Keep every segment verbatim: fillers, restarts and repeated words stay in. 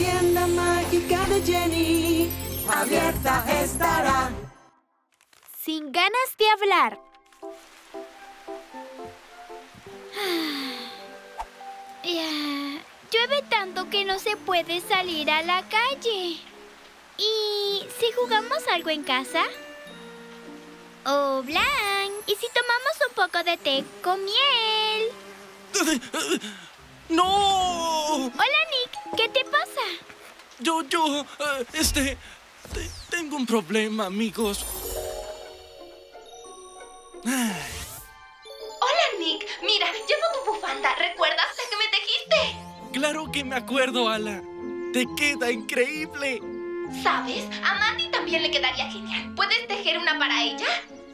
tienda mágica de Jenny abierta estará. Sin ganas de hablar. Yeah. Llueve tanto que no se puede salir a la calle. ¿Y si jugamos algo en casa? Oh, Blanc, ¿y si tomamos un poco de té con miel? ¡No! Hola, Nick, ¿qué te pasa? Yo, yo, este... tengo un problema, amigos. Ay. Nick, mira, llevo tu bufanda. ¿Recuerdas la que me tejiste? Claro que me acuerdo, Ala. Te queda increíble. ¿Sabes? A Mandy también le quedaría genial. ¿Puedes tejer una para ella?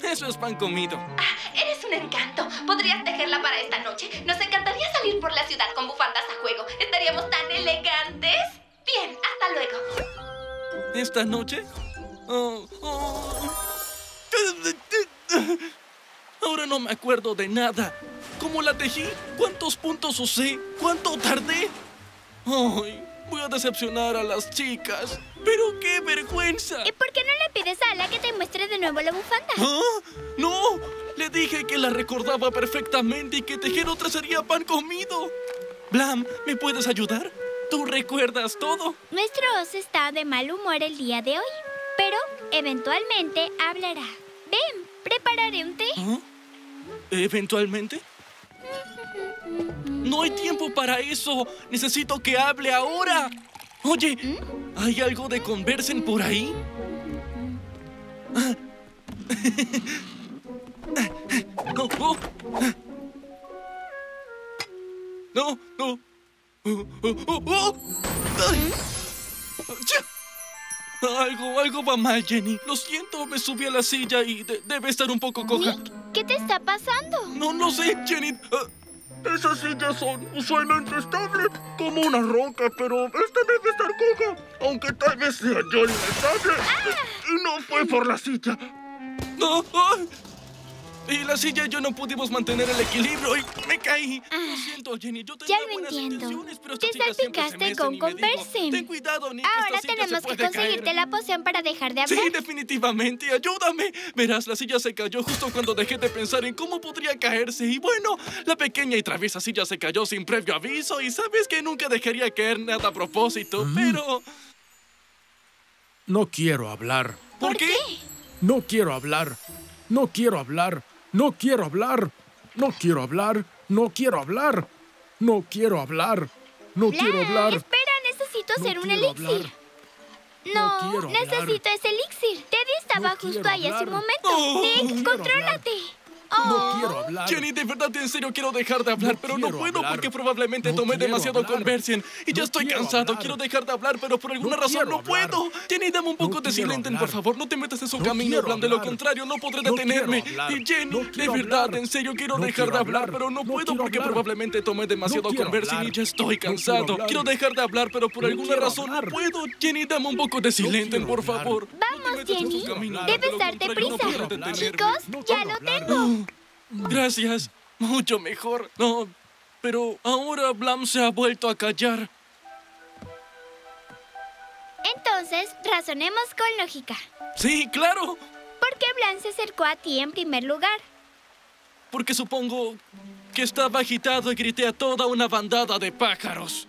Eso es pan comido. Ah, eres un encanto. Podrías tejerla para esta noche. Nos encantaría salir por la ciudad con bufandas a juego. ¿Estaríamos tan elegantes? Bien, hasta luego. ¿Esta noche? Oh, oh. Ahora no me acuerdo de nada. ¿Cómo la tejí? ¿Cuántos puntos usé? ¿Cuánto tardé? Ay, voy a decepcionar a las chicas. ¡Pero qué vergüenza! ¿Y por qué no le pides a Ala que te muestre de nuevo la bufanda? ¿Ah? ¡No! Le dije que la recordaba perfectamente y que tejer otra sería pan comido. Blam, ¿me puedes ayudar? ¿Tú recuerdas todo? Nuestro os está de mal humor el día de hoy, pero eventualmente hablará. Ven, prepararé un té. ¿Ah? ¿Eventualmente? No hay tiempo para eso. Necesito que hable ahora. Oye, ¿hay algo de conversen por ahí? No, no. No, no. Algo, algo va mal, Jenny. Lo siento, me subí a la silla y de debe estar un poco coja. Nick, ¿qué te está pasando? No, no sé, Jenny. Uh, esas sillas son usualmente estables, como una roca, pero esta debe estar coja. Aunque tal vez sea yo inestable. ¡Ah! No fue por la silla. No, ah. Y la silla y yo no pudimos mantener el equilibrio y me caí. Ah, lo siento, Jenny, yo tenía buenas intenciones, pero te salpicaste con Conversen. Ten cuidado, Nick. Ahora tenemos que conseguirte la poción para dejar de hablar. Sí, definitivamente. Ayúdame. Verás, la silla se cayó justo cuando dejé de pensar en cómo podría caerse. Y bueno, la pequeña y traviesa silla se cayó sin previo aviso. Y sabes que nunca dejaría caer nada a propósito, mm. pero... No quiero hablar. ¿Por, ¿Por qué? qué? No quiero hablar. No quiero hablar. No quiero hablar, no quiero hablar, no quiero hablar, no quiero hablar, no Bla, quiero hablar. Espera, necesito no hacer un elixir. Hablar. No, no necesito hablar. ese elixir. Teddy estaba no justo ahí hablar. hace un momento. Oh, Nick, no contrólate. Oh. No quiero hablar. Jenny, de verdad, en serio quiero dejar de hablar, no pero no puedo hablar. porque probablemente no tomé demasiado hablar. Conversen y no ya estoy cansado. Hablar. Quiero dejar de hablar, pero por alguna no razón no hablar. puedo. Jenny, dame un poco no de silencio, por favor. No te metas en su no camino, Blam. De lo contrario, no podré no detenerme. Y Jenny, no de verdad, hablar. en serio quiero no dejar de hablar, hablar, pero no, no puedo porque hablar. probablemente tomé demasiado no Conversen y ya estoy cansado. No quiero, quiero dejar de hablar, pero por no alguna razón no puedo. Jenny, dame un poco de silencio, por favor. Vamos, Jenny. Debes darte prisa. Chicos, ya lo tengo. Gracias, mucho mejor. No, pero ahora Blam se ha vuelto a callar. Entonces, razonemos con lógica. Sí, claro. ¿Por qué Blam se acercó a ti en primer lugar? Porque supongo que estaba agitado y grité a toda una bandada de pájaros.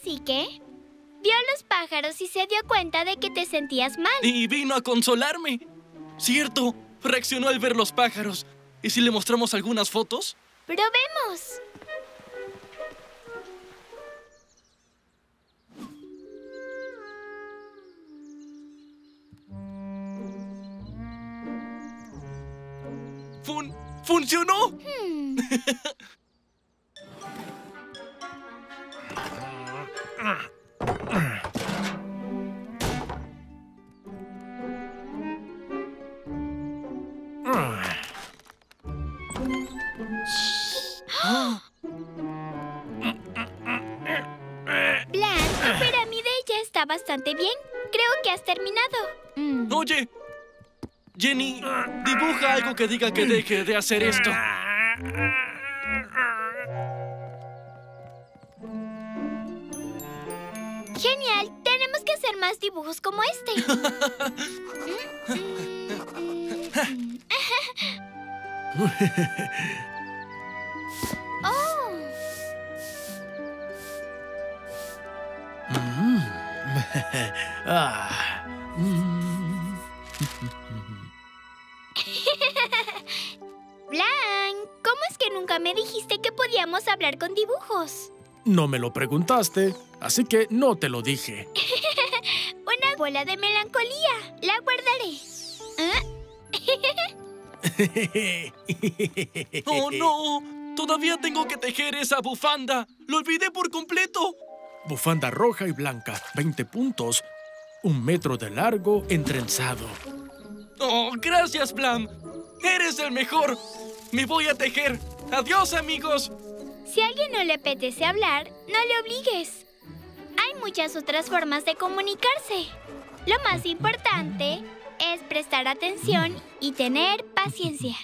Así que vio a los pájaros y se dio cuenta de que te sentías mal. Y vino a consolarme. Cierto. Reaccionó al ver los pájaros. ¿Y si le mostramos algunas fotos? ¡Probemos! ¡Fun... funcionó! Hmm. Bastante bien. Creo que has terminado. Mm. Oye, Jenny, dibuja algo que diga que deje de hacer esto. ¡Genial! Tenemos que hacer más dibujos como este. Oh. Blanc, ¿cómo es que nunca me dijiste que podíamos hablar con dibujos? No me lo preguntaste, así que no te lo dije. Una bola de melancolía. La guardaré. ¿Ah? ¡Oh, no! Todavía tengo que tejer esa bufanda. ¡Lo olvidé por completo! Bufanda roja y blanca, veinte puntos, un metro de largo entrenzado. ¡Oh, gracias, Blam! ¡Eres el mejor! ¡Me voy a tejer! ¡Adiós, amigos! Si a alguien no le apetece hablar, no le obligues. Hay muchas otras formas de comunicarse. Lo más importante es prestar atención y tener paciencia.